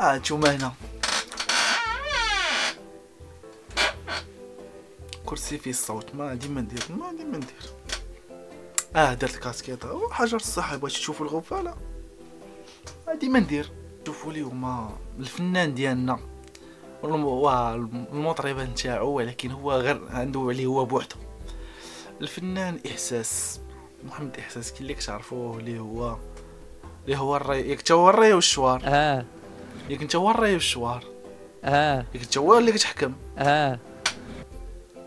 انتوما هنا كرسي فيه الصوت، ما غادي ما ندير. درت الكاسكيطه وحجر الصحه. بغيتو تشوفوا الغفاله؟ غادي ما ندير. شوفوا اليوم الفنان ديالنا والمطرب نتاعو، ولكن هو غير عنده عليه هو بوحدو، الفنان احساس محمد احساس كي اللي كتعرفوه، اللي هو الري، ياك تا هو الري والشوار. ياك انت هو الري والشوار. ياك انت هو اللي كتحكم.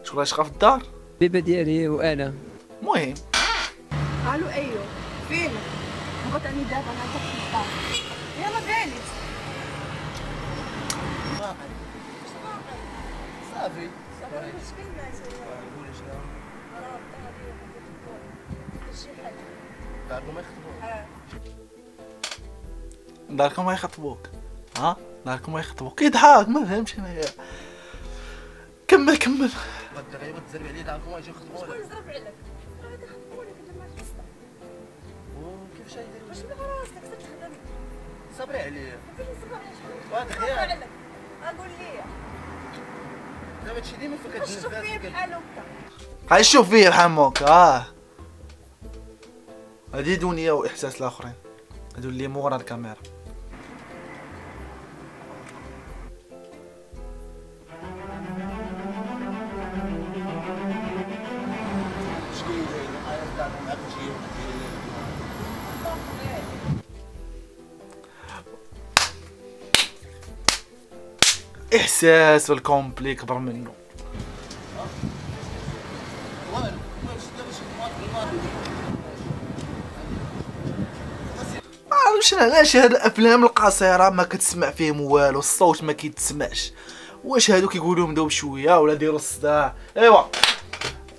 شكون راشقه في الدار؟ بيبا ديالي وانا. المهم قالو ايوا فين بغيت اني دابا نعطيك في الدار، يلا جالس صافي داركم ما يخطبوك. داركم ما يخطبوك كيضحك، ما فهمتش انايا. كمل غير ما تزرب عليا. داركم يجيو يخطبوك. شكون يزرب عليك؟ غادي يخطبونك لما تفصل. كيفاش غيدير؟ واش من راسك تخدم؟ صبري عليا. غادي نصبر عليك. قول لي دابا هادشي ديما فكتنزل. شوف فيا بحال هكا. غادي شوف فيا بحال هكا. هادي دنيا واحساس الاخرين، هادو اللي مورا الكاميرا. احساس والكومبلي كبر منه. معرفتش علاش هاد الافلام القصيره ما كتسمع فيهم والو، الصوت ما كيتسمعش. واش هادو كيقولوا بداو بشويه ولا ديروا الصداع؟ ايوا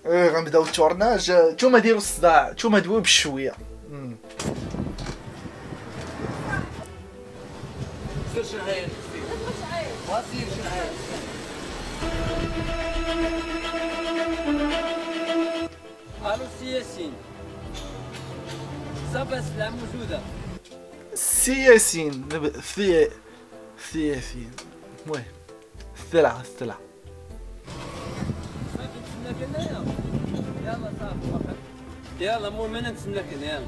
غنبداو التورناج. نتوما ديروا الصداع، نتوما دويو بشويه. الو سياسيين، صافا السلعة موجودة. سياسيين سياسيين. المهم السلعة ما كنتسناك هنايا. يلا صافي، يلا المهم أنا نتسناك هنا. يلا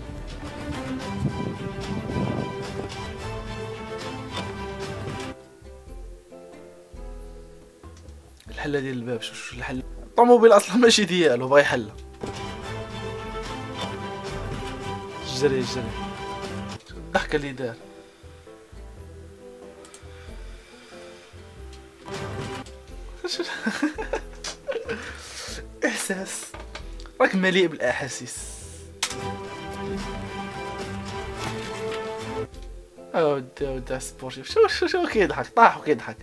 الحلة ديال الباب. شوف الحلة، الطوموبيل أصلا ماشي ديالو، بغا يحلها. جري الضحكة اللي دار. إحساس راك مليء بالأحاسيس. أودي سبورتيف. شو كيضحك، طاح وكيضحك.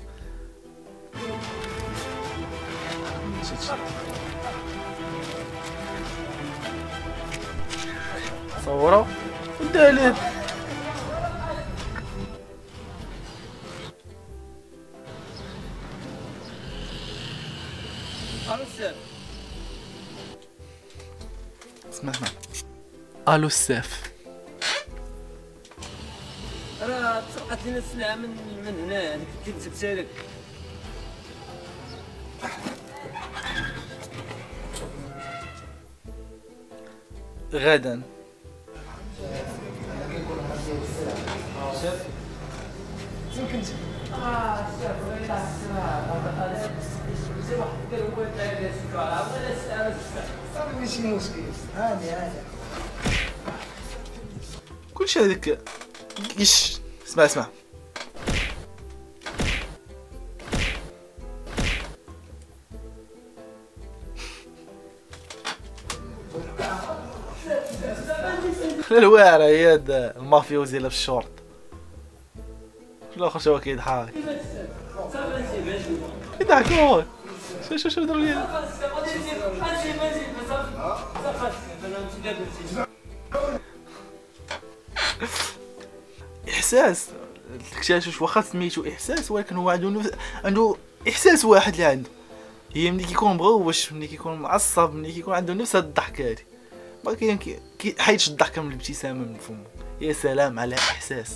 صوروا ودالت. اسمع الو السيف، راه تسرقت لينا السلعه من هنا. هذيك اللي جبتها لك غدا. كلشي هذيك. اسمع الواعره هي المافيوزي اللي في الشورت. الاخر شو كيضحك، كيضحكوا. شو داروا لي. احساس تكتشف، واخا سميتو احساس ولكن هو عنده احساس واحد اللي عنده، هي ملي كيكون مغوش، ملي كيكون معصب، ملي كيكون عنده نفس هاد الضحكه هادي. ما كيحيدش الضحكه من الابتسامه من فمه. يا سلام على احساس.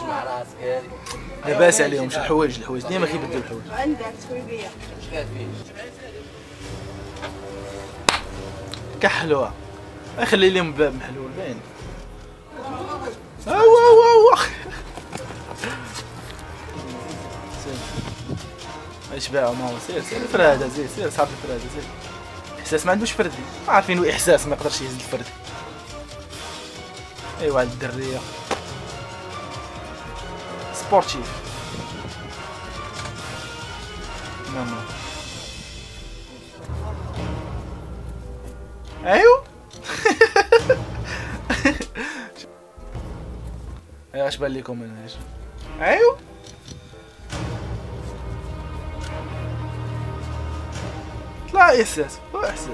مع راسك لاباس عليهم شي حوايج. الحوايج ديما كيبدلوا الحوايج. عندك تخويبيه اش كاتبين كحلوه. اخلي لهم باب محلول باين. هو اش باعوا ماما. سير فراده سير صاحبي فراده سير. احساس ما عندوش فردي. ما عارفين هو احساس ما يقدرش يهز الفردي. ايوا على الدريه سبورتيف. ماما ايوا ايوا اش بان ليكم من هنا؟ ايوا لا احساس لا احساس.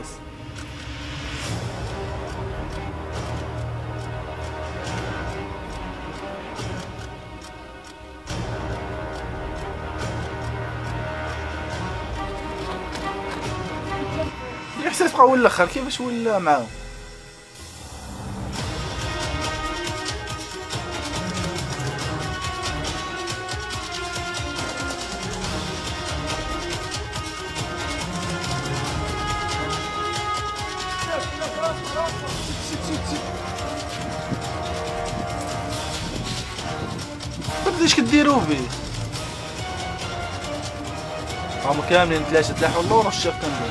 الاحساس بقى هو الاخر كيفاش ولا معاهم. بديش كديرو بيه هما كاملين ثلاثه تلاحوا اللور والشيخ كان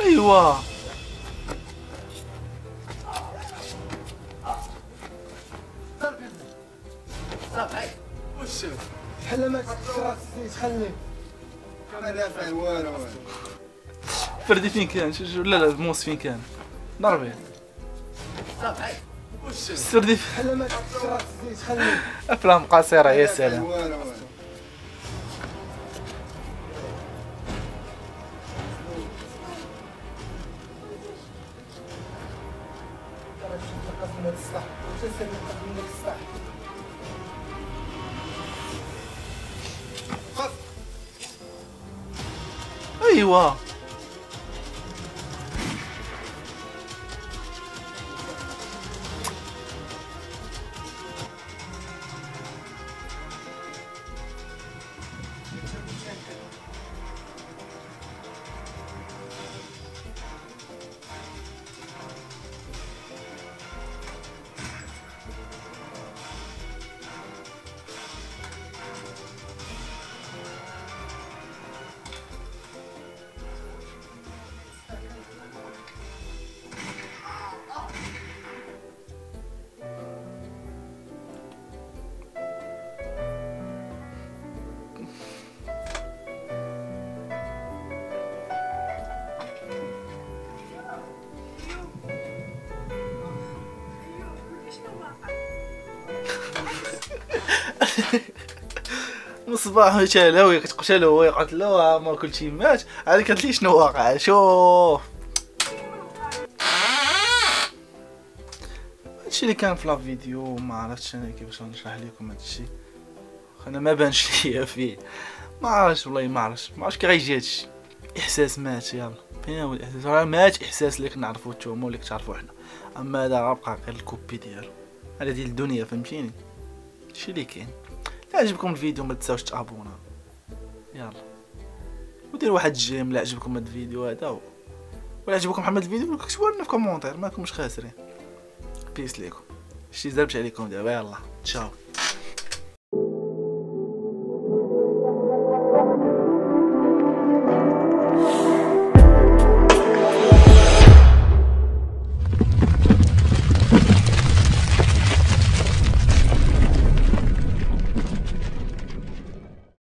ايوا صافي وشوف بحال ما تخلي تخلي كاميرا فين والو. فردي فين كان؟ لا موس فين كان؟ ضربي صافي وشوف فردي بحال ما تخلي. افلام قصيره يا سلام. ايوا مصباح وشالاوي كتقتلو هو يقتلوها. ما كلشي مات عاد كتلي شنو واقع. شوف هادشي اللي كان في لا فيديو. ما عرفتش انا كيفاش غنشرح لكم هادشي. انا ما بانش ليا فيه. ما عرفتش والله ما عرفتش كي غيجي هادشي. احساس مات. يلا فين هو الاحساس؟ راه مات احساس اللي كنعرفو نتوما واللي كتعرفو حنا. اما هذا راه بقى غير الكوبي ديالو. هذا ديال الدنيا فهمتيني. هادشي اللي كاين. لا عجبكم الفيديو ما تنساوش تابونا. يلا ودير واحد الجيم لا عجبكم هاد الفيديو هذا ولا عجبكم محمد الفيديو كتبوا لنا في كومونتير. ما كنتوش خاسرين. بيس ليكم. شتي زربت عليكم دابا. يلا تشاو.